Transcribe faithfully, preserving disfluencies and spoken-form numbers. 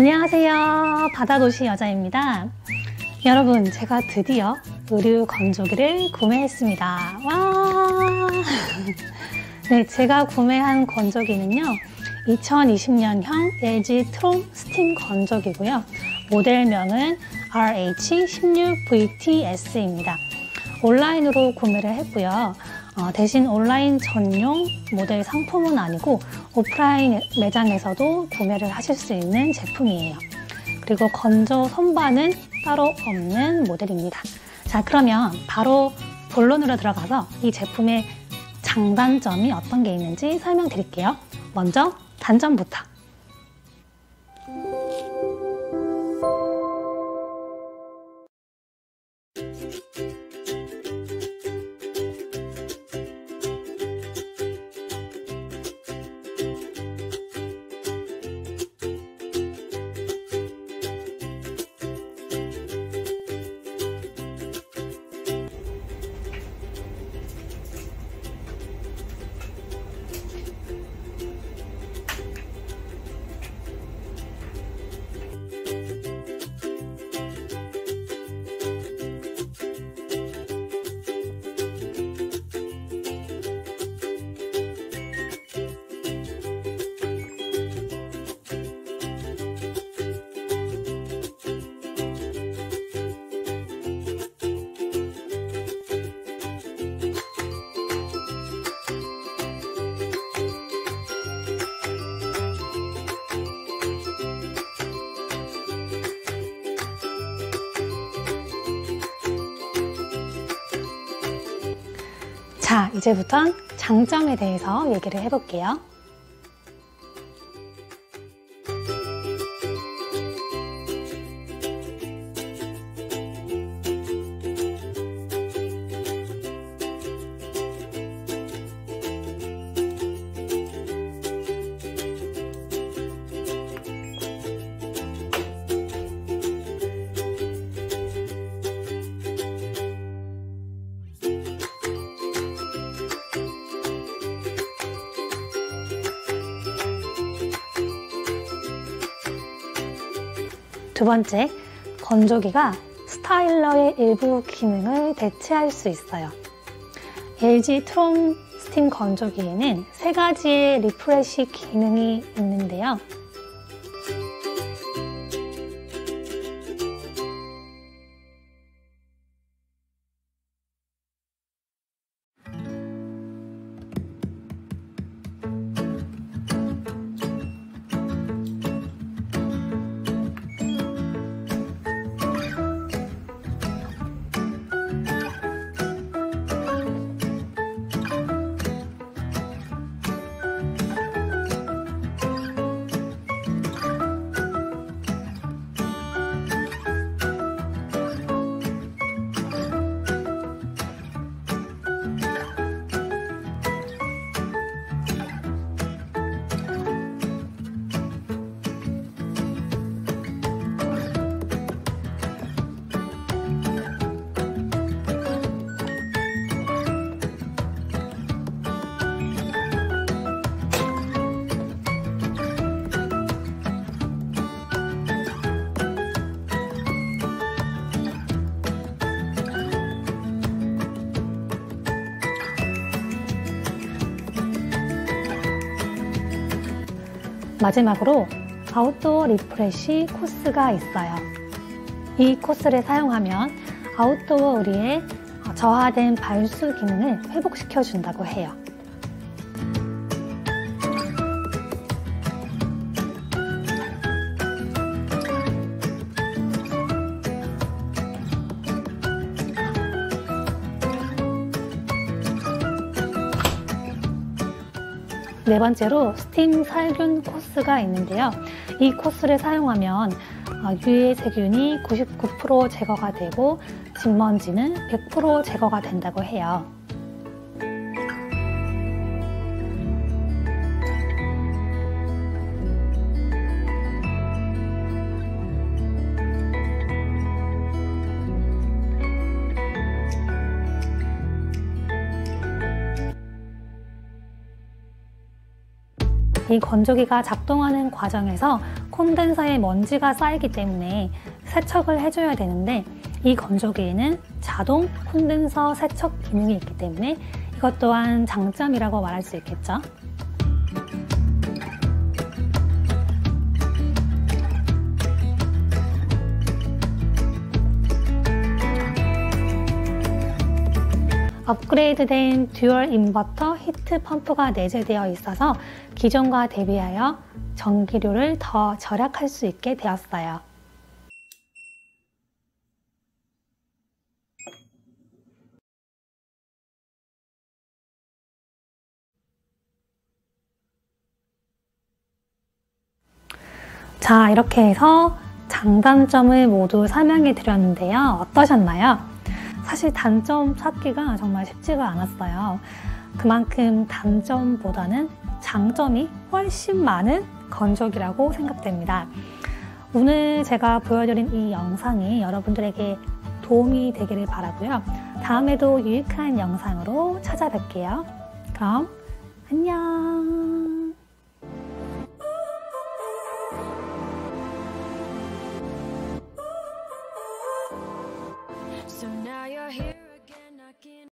안녕하세요. 바다도시 여자입니다. 여러분, 제가 드디어 의류 건조기를 구매했습니다. 와! 네, 제가 구매한 건조기는요, 이천이십 년형 엘지 트롬 스팀 건조기고요. 모델명은 알 에이치 일육 브이 티 에스입니다. 온라인으로 구매를 했고요. 어, 대신 온라인 전용 모델 상품은 아니고 오프라인 매장에서도 구매를 하실 수 있는 제품이에요. 그리고 건조 선반은 따로 없는 모델입니다. 자, 그러면 바로 본론으로 들어가서 이 제품의 장단점이 어떤 게 있는지 설명드릴게요. 먼저 단점부터. 자, 이제부턴 장점에 대해서 얘기를 해볼게요. 두 번째, 건조기가 스타일러의 일부 기능을 대체할 수 있어요. 엘지 트롬 스팀 건조기에는 세 가지의 리프레시 기능이 있는데요. 마지막으로 아웃도어 리프레쉬 코스가 있어요. 이 코스를 사용하면 아웃도어 의류의 저하된 발수 기능을 회복시켜 준다고 해요. 네 번째로 스팀 살균 코스가 있는데요. 이 코스를 사용하면 유해 세균이 구십구 퍼센트 제거가 되고 진먼지는 백 퍼센트 제거가 된다고 해요. 이 건조기가 작동하는 과정에서 콘덴서에 먼지가 쌓이기 때문에 세척을 해줘야 되는데 이 건조기에는 자동 콘덴서 세척 기능이 있기 때문에 이것 또한 장점이라고 말할 수 있겠죠. 업그레이드된 듀얼 인버터 히트 펌프가 내재되어 있어서 기존과 대비하여 전기료를 더 절약할 수 있게 되었어요. 자, 이렇게 해서 장단점을 모두 설명해 드렸는데요. 어떠셨나요? 사실 단점 찾기가 정말 쉽지가 않았어요. 그만큼 단점보다는 장점이 훨씬 많은 건조기라고 생각됩니다. 오늘 제가 보여드린 이 영상이 여러분들에게 도움이 되기를 바라고요. 다음에도 유익한 영상으로 찾아뵐게요. 그럼 안녕!